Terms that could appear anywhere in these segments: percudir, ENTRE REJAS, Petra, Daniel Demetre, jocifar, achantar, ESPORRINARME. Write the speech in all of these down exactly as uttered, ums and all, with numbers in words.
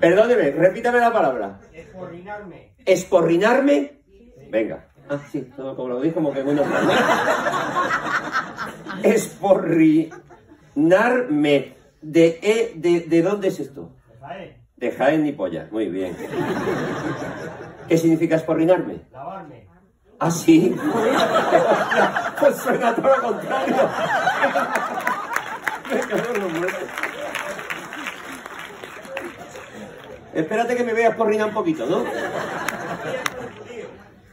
Perdóneme, repítame la palabra. Esporrinarme. ¿Esporrinarme? Venga. Ah, sí, no, como lo dijo, como que bueno. Esporrinarme. De, e, de, ¿De dónde es esto? De Jaén. De Jaén ni pollas, muy bien. ¿Qué significa esporrinarme? Lavarme. ¿Ah, sí? Pues suena todo lo contrario. Me cago en los muertos. Espérate que me veas esporrinar un poquito, ¿no?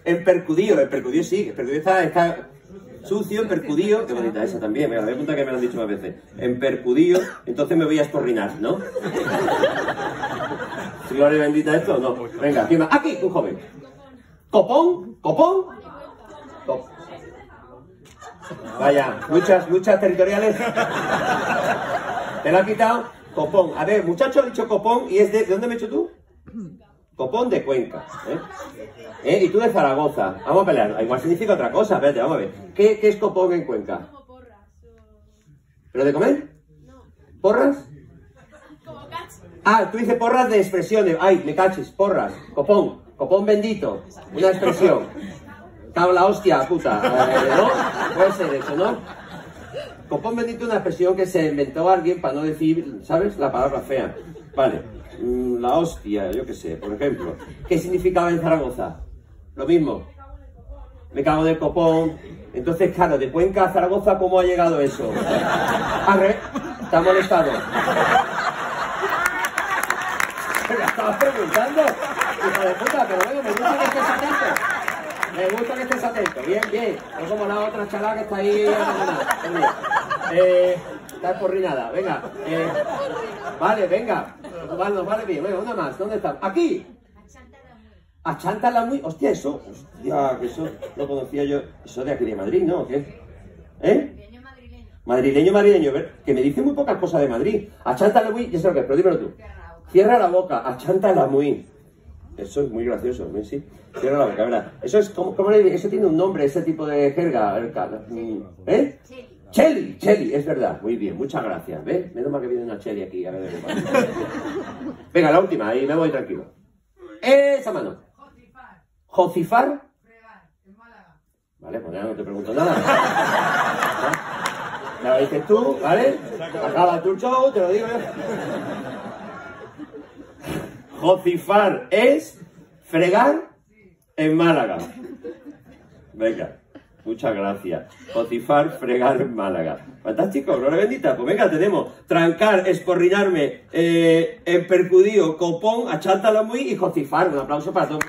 El percudío, el percudío sí, el percudío está, está sucio, el percudío, qué bonita esa también, me la voy a apuntar que me lo han dicho más veces. En percudío, entonces me voy a esporrinar, ¿no? Gloria bendita esto, no. Venga, aquí, aquí un joven. Copón, copón. Cop. Vaya, luchas, luchas territoriales. Te la ha quitado. Copón. A ver, muchacho ha dicho copón y es de... ¿De dónde me he hecho tú? Copón de Cuenca. ¿eh? ¿Eh? Y tú de Zaragoza. Vamos a pelear. Igual significa otra cosa. Espérate, vamos a ver. ¿Qué, qué es copón en Cuenca? Como porras. ¿Pero de comer? No. ¿Porras? Como cachis. Ah, tú dices porras de expresiones. Ay, me cachis. Porras. Copón. Copón bendito. Una expresión. Cago la hostia, puta. Eh, ¿No? Puede ser eso, ¿no? Copón bendito es una expresión que se inventó alguien para no decir, ¿sabes? La palabra fea. Vale. La hostia, yo qué sé, por ejemplo. ¿Qué significaba en Zaragoza? Lo mismo. Me cago de copón. Entonces, claro, de Cuenca a Zaragoza, ¿cómo ha llegado eso? Arre, está molestado. ¿Me la estabas preguntando? Hija de puta, pero bueno, me gusta que estés atento. Me gusta que estés atento. Bien, bien. No como la otra chalada que está ahí. Eh, está esporrinada. Venga. Eh, vale, venga. Vale, vale, bien. Venga, una más. ¿Dónde está? ¡Aquí! Achantala muy. Hostia, eso. Hostia, que eso no conocía yo. Eso de aquí de Madrid, ¿no? ¿O qué? ¿Eh? Madrileño, madrileño. Que me dice muy pocas cosas de Madrid. Achantala muy. Ya sé lo que es, pero dímelo tú. Cierra la boca. Achantala muy. Eso es muy gracioso, sí. Cierra la boca, ¿verdad? Eso es como, como le, eso tiene un nombre, ese tipo de jerga. ¿Eh? Cheli. Cheli, Cheli, es verdad. Muy bien, muchas gracias. ¿Ves? Menos mal que viene una Cheli aquí. A ver, a ver, a ver. Venga, la última, y me voy tranquilo. Esa mano. Jocifar. Jocifar. Fregar, en Málaga. Vale, pues nada, no te pregunto nada. La dices tú, ¿vale? Acaba tu show, te lo digo yo. Jocifar es fregar en Málaga. Venga, muchas gracias. Jocifar, fregar en Málaga. Fantástico, gloria bendita. Pues venga, tenemos trancar, esporrinarme, eh, percudío, copón, achantala muy y jocifar. Un aplauso para todos.